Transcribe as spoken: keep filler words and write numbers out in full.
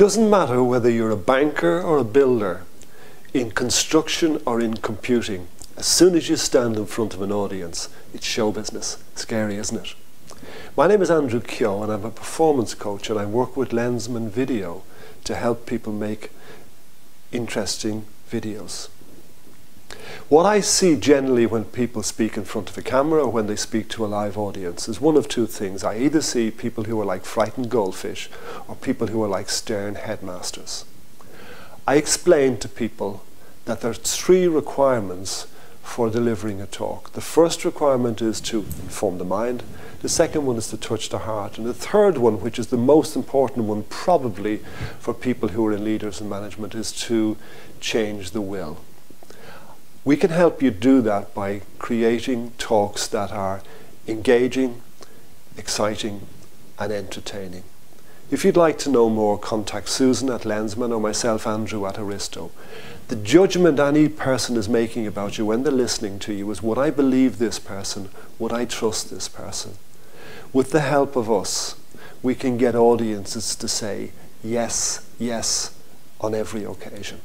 doesn't matter whether you're a banker or a builder, in construction or in computing, as soon as you stand in front of an audience, it's show business. Scary, isn't it? My name is Andrew Keogh, and I'm a performance coach, and I work with Lensman Video to help people make interesting videos. What I see generally when people speak in front of a camera or when they speak to a live audience is one of two things. I either see people who are like frightened goldfish or people who are like stern headmasters. I explain to people that there are three requirements for delivering a talk. The first requirement is to inform the mind, the second one is to touch the heart, and the third one, which is the most important one probably for people who are in leaders and management, is to change the will. We can help you do that by creating talks that are engaging, exciting, and entertaining. If you'd like to know more, contact Susan at Lensman or myself, Andrew, at Aristo. The judgment any person is making about you when they're listening to you is, would I believe this person? Would I trust this person? With the help of us, we can get audiences to say yes, yes, on every occasion.